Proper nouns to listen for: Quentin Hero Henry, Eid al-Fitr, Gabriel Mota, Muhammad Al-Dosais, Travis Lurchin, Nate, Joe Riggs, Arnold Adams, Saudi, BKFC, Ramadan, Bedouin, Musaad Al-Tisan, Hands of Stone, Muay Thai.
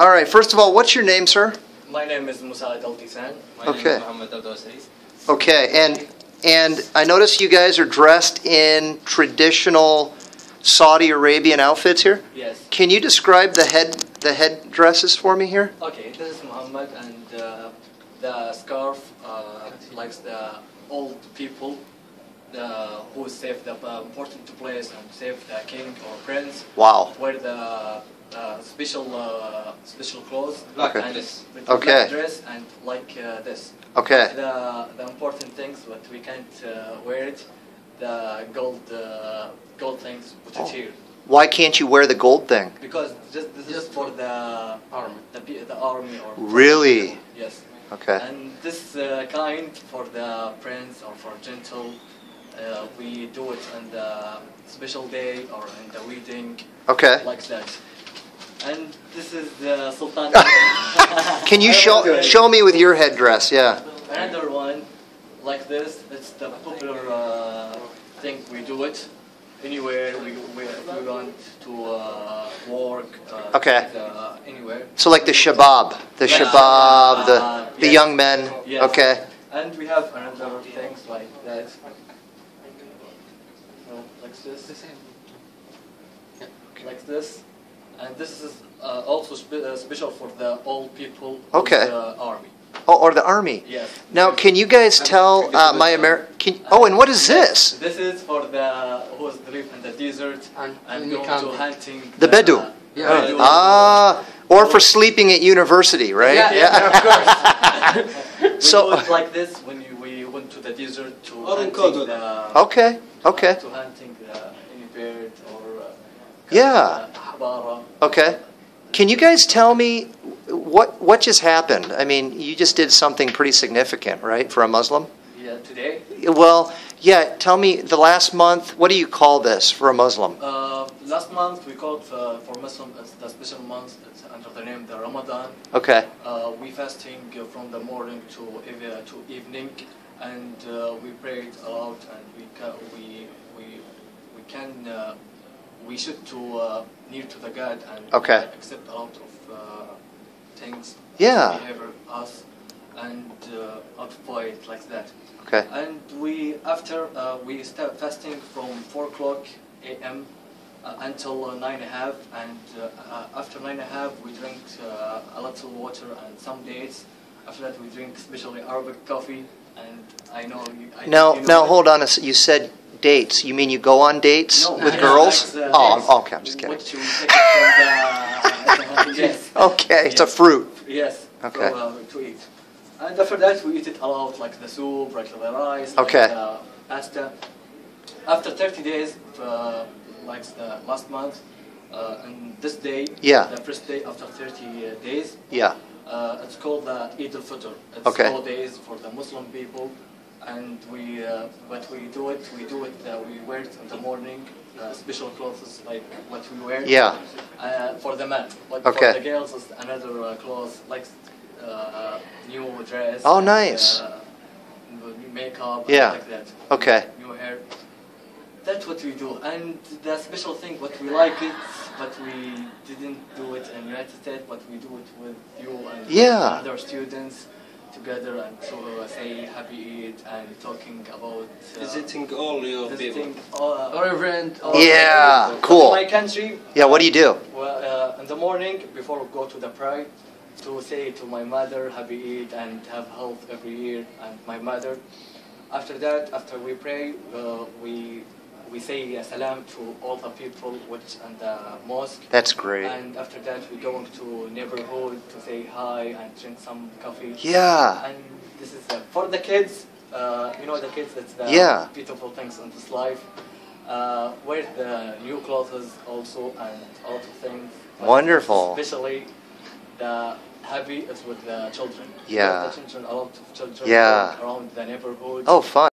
All right, first of all, what's your name, sir? My name is Musaad Al-Tisan. My name is Muhammad Al-Dosais. Okay, and I notice you guys are dressed in traditional Saudi Arabian outfits here. Yes. Can you describe the head dresses for me here? Okay, this is Muhammad, and the scarf like the old people who save the important place and save the king or prince. Wow. Wear the special clothes. Okay. And with black dress and like this. Okay. The important things, but we can't wear it. The gold things which is here. Why can't you wear the gold thing? Because this is for the army. The army or really? Yes. Okay. And this kind for the prince or for gentle, we do it on the special day or in the wedding. Okay. Like that. And this is the Sultan. Can you show me with your headdress? Yeah. Another one like this. It's the popular thing we do it. Anywhere we want to work. Okay. Anywhere. So like the shabab, the yes. young men. Yes. Okay. And we have another things like that. Like this. Like this. And this is also special for the old people. Okay. The army. Oh, or the army. Yes. Now, can you guys tell my American? Oh, and what is this? This is for the who's live in the desert and going to hunting. The Bedouin. Yeah. Or for sleeping at university, right? Yeah, of course. So it's like this when we went to the desert to hunting the, okay. To hunting any bird or habara. Okay. Can you guys tell me what just happened? I mean, you just did something pretty significant, right, for a Muslim? Yeah, today? Well, yeah, tell me, the last month, what do you call this for a Muslim? Last month, we called for Muslim, it's the special month, it's under the name the Ramadan. Okay. We fasting from the morning to evening, and we prayed a lot, and we should to near to the God and accept a lot of things behavior us and avoid like that. Okay. And we after we start fasting from 4:00 a.m. Until 9:30, and after 9:30 we drink a little water and some dates. After that we drink especially Arabic coffee. And I know. Now hold on. You said dates. You mean you go on dates with girls? Okay. I'm just kidding. What you take from the, yes. Okay, yes. It's a fruit. Yes. Okay. So, to eat, and after that we eat it a lot, like the soup, like the rice, like the pasta. After 30 days, like the last month, and this day, the first day after 30 days, it's called the Eid al-Fitr. It's 4 days for the Muslim people, and we but we do it. We wear it in the morning, special clothes like what we wear. Yeah. For the men, but for the girls is another clothes like new dress. Oh, nice. New makeup. Yeah. Like that. Okay. New hair. That's what we do, and the special thing, what we like it, but we didn't do it in United States, but we do it with you and other students together, and to say happy Eid and talking about visiting all your people, or a friend. Cool. In my country. Yeah, what do you do? Well, in the morning before we go to the prayer, to say to my mother happy Eid and have health every year, and my mother. After that, after we pray, we say salam to all the people which in the mosque. That's great. And after that, we go to neighborhood to say hi and drink some coffee. Yeah. And this is for the kids. The kids, it's the beautiful things in this life. Wear the new clothes also and all the things. Wonderful. Especially the happy is with the children. Yeah. The children, a lot of children around the neighborhood. Oh, fun.